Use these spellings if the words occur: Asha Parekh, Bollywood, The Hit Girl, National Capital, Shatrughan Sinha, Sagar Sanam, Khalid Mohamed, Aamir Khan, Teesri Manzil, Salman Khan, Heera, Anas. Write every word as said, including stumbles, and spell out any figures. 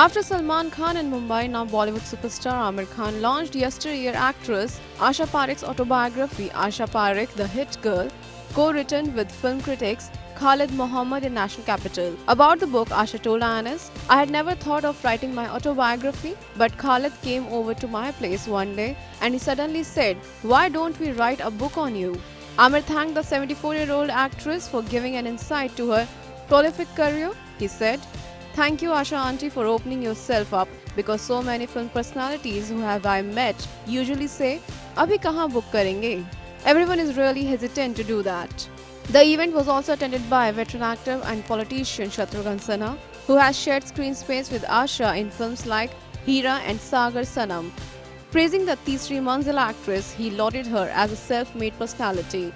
After Salman Khan in Mumbai, now Bollywood superstar Aamir Khan launched yesteryear actress Asha Parekh's autobiography Asha Parekh, The Hit Girl, co-written with film critics Khalid Mohamed in National Capital. About the book, Asha told Anas, "I had never thought of writing my autobiography, but Khalid came over to my place one day and he suddenly said, why don't we write a book on you?" Aamir thanked the seventy-four-year-old actress for giving an insight to her prolific career. He said, "Thank you, Asha auntie, for opening yourself up, because so many film personalities who have I met usually say, abhi kahan book karenge? Everyone is really hesitant to do that." The event was also attended by veteran actor and politician Shatrughan Sinha, who has shared screen space with Asha in films like Heera and Sagar Sanam. Praising the Teesri Manzil actress, he lauded her as a self-made personality.